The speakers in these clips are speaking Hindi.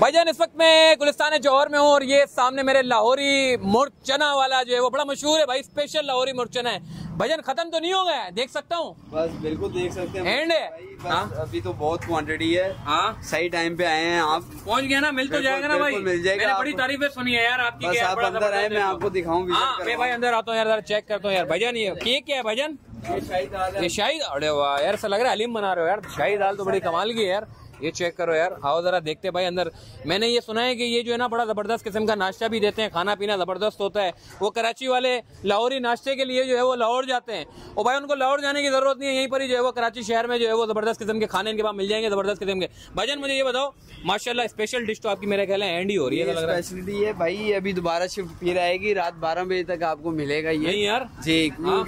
भाईजान इस वक्त मैं गुलिस्तान-ए-जौहर में हूँ और ये सामने मेरे लाहौरी मुर्ग चना वाला जो है वो बड़ा मशहूर है भाई, स्पेशल लाहौरी मुर्ग चना है। भाईजान खत्म तो नहीं हो गया है, देख सकता हूँ? बस बिल्कुल देख सकते हैं, एंड है अभी तो बहुत क्वांटिटी है। हाँ सही टाइम पे आए हैं आप, पहुँच गया ना, मिल तो जाएगा ना भाई? मिल जाएगा। बड़ी तारीफें सुनी है यार आपकी, अंदर आए मैं आपको दिखाऊंगा। भाई अंदर आता हूँ यार, चेक करता हूँ यार। भाईजान ये केक क्या है भाईजान? ये शाही दाल है। वाह यार, ऐसा लग रहा है हलीम बना रहे हो यार। शाही दाल तो बड़ी कमाल की है यार, ये चेक करो यार। आओ जरा देखते हैं भाई अंदर। मैंने ये सुना है कि ये जो है ना बड़ा ज़बरदस्त किस्म का नाश्ता भी देते हैं, खाना पीना ज़बरदस्त होता है। वो कराची वाले लाहौरी नाश्ते के लिए जो है वो लाहौर जाते हैं, और भाई उनको लाहौर जाने की ज़रूरत नहीं है, यहीं पर ही जो है वो कराची शहर में जो है वो ज़बरदस्त किस्म के खाने इनके पास मिल जाएंगे, ज़बरदस्त किस्म के। भाईजान मुझे ये बताओ, माशाल्लाह स्पेशल डिश तो आपकी मेरे ख्याल है एंड ही हो रही है, स्पेशलिटी है भाई। अभी दोबारा शिफ्ट फिर आएगी, रात 12 बजे तक आपको मिलेगा ये यार जी।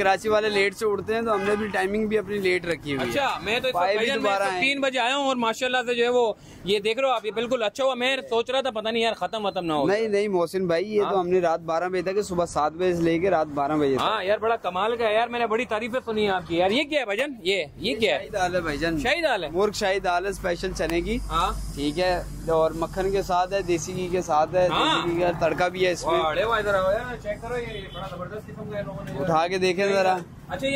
कराची वाले लेट से उठते हैं तो हमने भी टाइमिंग भी अपनी लेट रखी है। अच्छा मैं तो 3 बजे आया हूँ और माशाल्लाह से जो है वो ये देख रहे हो आप, ये बिल्कुल अच्छा हुआ। मैं सोच रहा था पता नहीं यार खत्म खत्म ना हो। नहीं नहीं मोहसिन भाई, ये तो हमने रात 12 बजे तक, सुबह 7 बजे से लेके रात 12 बजे। हाँ यार बड़ा कमाल का है यार, मैंने बड़ी तारीफें सुनी है आपकी यार। ये क्या है भाईजान? ये क्या है? दाल है भाईजान, शाही दाल है, मुर्ग शाही दाल है, स्पेशल चने की। ठीक है, और मक्खन के साथ है, देसी घी के साथ है, देसी घी का तड़का भी है इसमें। उठा के देखे जरा,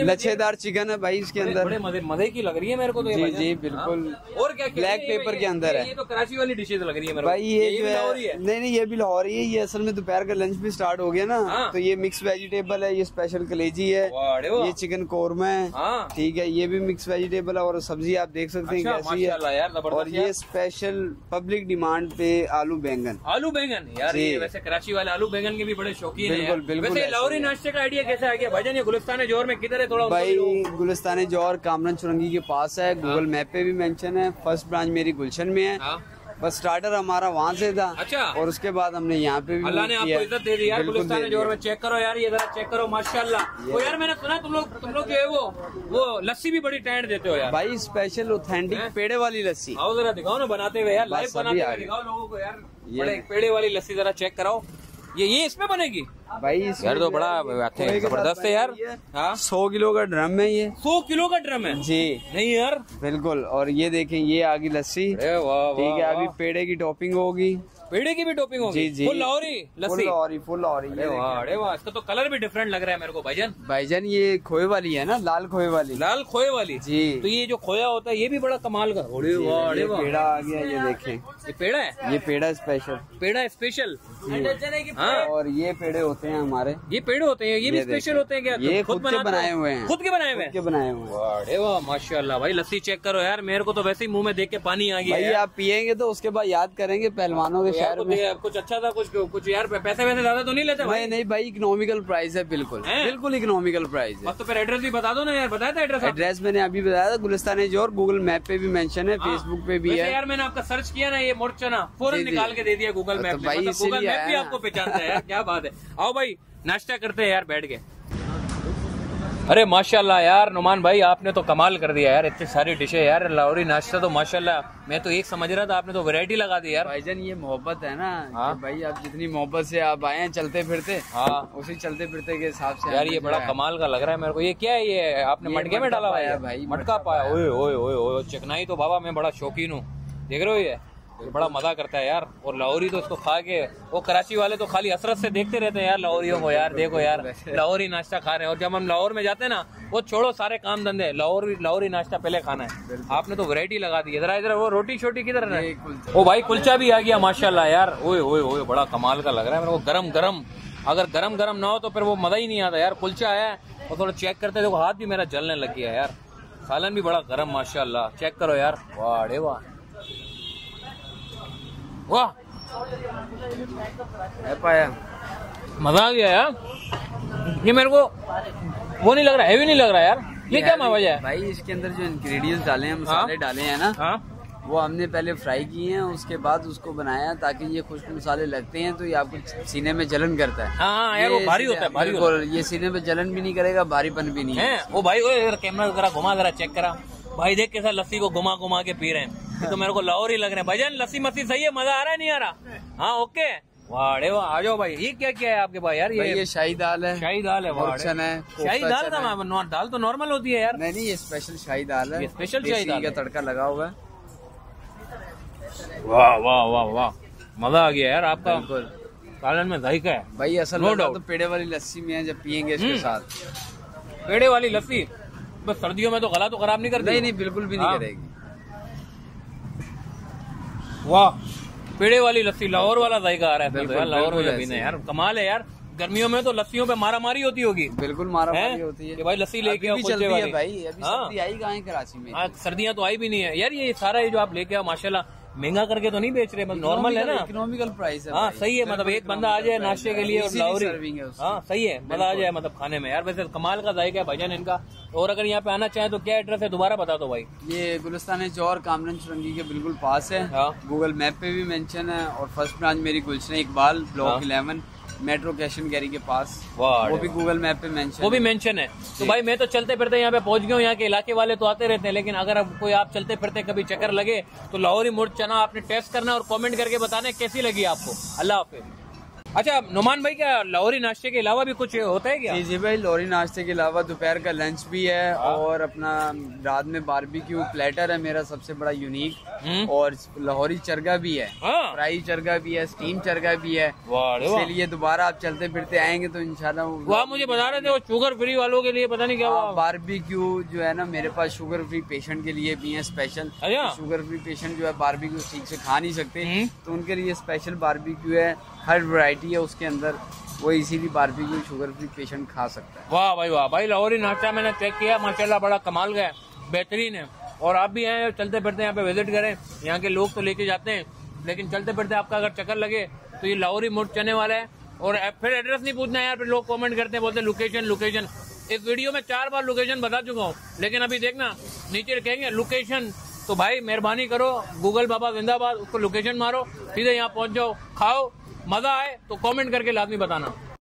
लच्छेदार चिकन है भाई इसके अंदर, बड़े मजे की लग रही है मेरे को तो। जी जी बिल्कुल। और क्या ब्लैक पेपर के अंदर है? ये तो कराची वाली डिशेज लग रही है मेरे भाई। ये भी लाहौरी है? नहीं नहीं ये भी लाहौरी है। ये असल में दोपहर का लंच भी स्टार्ट हो गया ना, तो ये मिक्स वेजिटेबल है, ये स्पेशल कलेजी है, ये चिकन कोरमा है, ठीक है, ये भी मिक्स वेजिटेबल है। और सब्जी आप देख सकते हैं कैसी है, और ये स्पेशल पब्लिक डिमांड पे आलू बैंगन। आलू बैंगन यार, वैसे कराची वाले आलू बैंगन के भी बड़े शौकीन है। बिल्कुल बिल्कुल। लाहौरी नाश्ते का आइडिया कैसा आ गया भाईजान? ये गुलिस्तान-ए-जौहर में किधर है थोड़ा? भाई गुलिस्तान-ए-जौहर कामरान चुरंगी के पास है, गूगल मैप पे भी मेंशन है। फर्स्ट ब्रांच मेरी गुलशन में है। बस स्टार्टर हमारा वहाँ से था। अच्छा। और उसके बाद हमने यहाँ पे भी, अल्लाह ने आपको इज्जत दे दी यार गुलिस्तान-ए-जौहर में। चेक करो यार, ये जरा चेक करो माशाल्लाह। और यार मैंने सुना तुम लोग जो है वो लस्सी भी बड़ी टैंड देते हो यार भाई, स्पेशल ऑथेंटिक पेड़े वाली लस्सी। आओ जरा दिखाओ ना, बनाते हुए यार, लाइव बनाते हुए दिखाओ लोगों को यार, पेड़े वाली लस्सी जरा चेक कराओ। ये इसमें बनेगी भाई यार, तो बड़ा जबरदस्त है यार। हाँ 100 किलो का ड्रम है ये। 100 किलो का ड्रम है जी? नहीं यार बिल्कुल। और ये देखें, ये आ गई लस्सी, ठीक है। अभी पेड़े की टॉपिंग होगी, पेड़े की भी टॉपिंग होगी जी। Full Lahori lassi, full Lahori. अरे वाह, इसका तो कलर भी डिफरेंट लग रहा है मेरे को भाईजान। भाईजान ये खोए वाली है ना, लाल खोए वाली। लाल खोए वाली जी, तो ये जो खोया होता है ये भी बड़ा कमाल का। पेड़ा आ गया, ये देखें, ये पेड़ा है, ये पेड़ा स्पेशल, पेड़ा स्पेशल। और ये पेड़े होते हैं हमारे, ये पेड़े होते हैं, ये भी स्पेशल होते हैं क्या? ये खुद बनाए हुए हैं, खुद के बनाए हुए अरे वाह माशाल्लाह भाई। लस्सी चेक करो यार, मेरे को तो वैसे ही मुंह में देख के पानी आ गया। आप पियेंगे तो उसके बाद याद करेंगे पहलवानों के शहर में। कुछ अच्छा था कुछ यार, पैसे वैसे ज्यादा तो नहीं लेते भाई? नहीं भाई, इकोनॉमिकल प्राइस है, बिल्कुल बिल्कुल इकोनॉमिकल प्राइस है। तो फिर एड्रेस भी बता दो ना यार, बताया था एड्रेस? एड्रेस मैंने अभी बताया था, गुलिस्तान-ए-जौहर, गूगल मैप पे भी मेंशन है, फेसबुक पे भी है यार। मैंने आपका सर्च किया ना ये मुर्ग चना, फौरन निकाल के दे दिया गूगल मैप पे, गूगल मैप भी आपको पहचानता है यार, क्या बात है। आओ भाई नाश्ता करते हैं यार बैठ के। अरे माशाल्लाह यार नुमान भाई, आपने तो कमाल कर दिया यार, इतनी सारी डिशें यार, लाहौरी नाश्ता तो माशाल्लाह। मैं तो एक समझ रहा था, आपने तो वैरायटी लगा दी यार। भाईजान ये मोहब्बत है ना भाई, आप जितनी मोहब्बत से आप आए हैं चलते फिरते, उसी चलते फिरते के हिसाब से यार ये बड़ा कमाल का लग रहा है मेरे को। ये क्या है? ये आपने मटके में डाला हुआ है भाई? मटका पाया, ओए ओए ओए, चिकनाई तो बाबा मैं बड़ा शौकीन हूँ, देख रहे हो ये बड़ा मजा करता है यार। और लाहौरी तो इसको खा के, वो कराची वाले तो खाली हसरत से देखते रहते हैं यार लाहौरियों को यार, देखो यार लाहौरी नाश्ता खा रहे हैं। और जब हम लाहौर में जाते हैं ना, वो छोड़ो सारे काम धंधे, लाहौरी नाश्ता पहले खाना है। आपने तो वैरायटी लगा दी है। जरा इधर वो रोटी छोटी किधर है? ओ भाई कुलचा भी आ गया माशाल्लाह यार, ओए ओए ओए बड़ा कमाल का लग रहा है मेरे को। गरम गरम, अगर गरम गरम ना हो तो फिर वो मजा ही नहीं आता यार। कुलचा आया है और थोड़ा चेक करते, देखो हाथ भी मेरा जलने लग गया यार। सालन भी बड़ा गरम माशाल्लाह, चेक करो यार, वाह अरे वाह वाह, मजा आ गया यार। ये मेरे को वो नहीं लग रहा, हैवी नहीं लग रहा यार, ये क्या मजा है भाई? इसके अंदर जो इंग्रेडिएंट्स डाले हैं, मसाले डाले हैं ना, वो हमने पहले फ्राई किए हैं, उसके बाद उसको बनाया ताकि ये खुश्क मसाले लगते हैं तो ये आपको सीने में जलन करता है। यार वो भारी होता है, भारी होता है, ये सीने में जलन भी नहीं करेगा, भारीपन भी नहीं है। वो भाई कैमरा जरा घुमा, जरा चेक करा भाई, देख कैसा लस्सी को घुमा घुमा के पी रहे हैं, तो मेरे को लाहौरी लग रहे हैं। भाईजान लस्सी मस्सी सही है, मजा आ रहा है नहीं आ रहा? हाँ ओके, वाड़े वाह। आ जाओ भाई, ये क्या क्या है आपके पास यार? ये शाही दाल है, शाही दाल है, शाही दाल का दाल तो नॉर्मल होती है यार। नहीं ये स्पेशल शाही दाल है, स्पेशल शाही दाल का तड़का लगा हुआ है। वाह वाह वाह वाह, मजा आ गया यार आपका, सालन में जायका है भाई असल में। तो पेड़े वाली लस्सी में है जब पियेंगे इसके साथ पेड़े वाली लस्सी, बस सर्दियों में तो गला तो खराब नहीं करती। नहीं नहीं बिल्कुल भी नहीं करेगी। वाह पेड़े वाली लस्सी, लाहौर वाला जायका आ रहा है बिल्कुल, तो यार लाहौर वाला पीना यार कमाल है यार। गर्मियों में तो लस्सियों पे मारा मारी होती होगी। बिल्कुल मारा मारी होती है कि भाई लस्सी लेके आओ कुल्चे वाली। भाई अभी सर्दी आई कहां है कराची में, सर्दियां तो आई भी नहीं है यार। ये सारा ये जो आप लेके आओ माशाल्लाह महंगा करके तो नहीं बेच रहे, मतलब नॉर्मल है ना, इकोनॉमिकल प्राइस है। हाँ सही है, मतलब एक बंदा आ जाए नाश्ते के लिए और लाहौरी, हाँ सही है मजा आ जाए मतलब खाने में यार। वैसे कमाल का जायका है भाईजान इनका। और अगर यहाँ पे आना चाहे तो क्या एड्रेस है दोबारा बता दो भाई। ये गुलिस्तान-ए-जौहर कामरन चरंगी के बिल्कुल पास है, गूगल मैप पे भी मेंशन है। और फर्स्ट ब्रांच मेरी Gulshan Iqbal block 11 Metro cash and carry के पास, वो भी गूगल मैप पे मेंशन, वो भी मेंशन है। तो भाई मैं तो चलते फिरते यहाँ पे पहुंच गया हूँ। यहाँ के इलाके वाले तो आते रहते हैं, लेकिन अगर कोई आप चलते फिरते कभी चक्कर लगे तो लाहौरी मुर्ग चना आपने टेस्ट करना और कॉमेंट करके बताना कैसी लगी आपको। अल्लाह हाफिज। अच्छा नुमान भाई क्या लाहौरी नाश्ते के अलावा भी कुछ होता है क्या? जी जी भाई लाहौरी नाश्ते के अलावा दोपहर का लंच भी है और अपना रात में बारबेक्यू प्लेटर है मेरा सबसे बड़ा यूनिक। और लाहौरी चरगा भी है, फ्राई चरगा भी है, स्टीम चरगा भी है। इसलिए दोबारा आप चलते फिरते आएंगे तो इंशाल्लाह। मुझे बता रहे थे वो शुगर फ्री वालों के लिए पता नहीं क्या बारबेक्यू जो है ना, मेरे पास शुगर फ्री पेशेंट के लिए भी है स्पेशल। शुगर फ्री पेशेंट जो है बारबेक्यू ठीक से खा नहीं सकते तो उनके लिए स्पेशल बारबेक्यू है, हर वैरायटी है उसके अंदर, वो easily barbecue sugar free patient खा सकता है। वाह भाई वाह भाई, लाहौरी नाश्ता मैंने चेक किया माशाल्लाह बड़ा कमाल का है, बेहतरीन है। और आप भी आए चलते फिरते यहाँ पे विजिट करें, यहाँ के लोग तो लेके जाते हैं लेकिन चलते फिरते आपका अगर चक्कर लगे तो ये लाहौरी मुर्ग चने वाला है। और फिर एड्रेस नहीं पूछना है यार, फिर लोग कॉमेंट करते हैं बोलते हैं लोकेशन लोकेशन। इस वीडियो में 4 बार लोकेशन बता चुका हूँ, लेकिन अभी देखना नीचे कहेंगे लोकेशन, तो भाई मेहरबानी करो गूगल बाबा जिंदाबाद उसको लोकेशन मारो, सीधे यहाँ पहुँच जाओ, खाओ मजा आए तो कमेंट करके लाजमी बताना।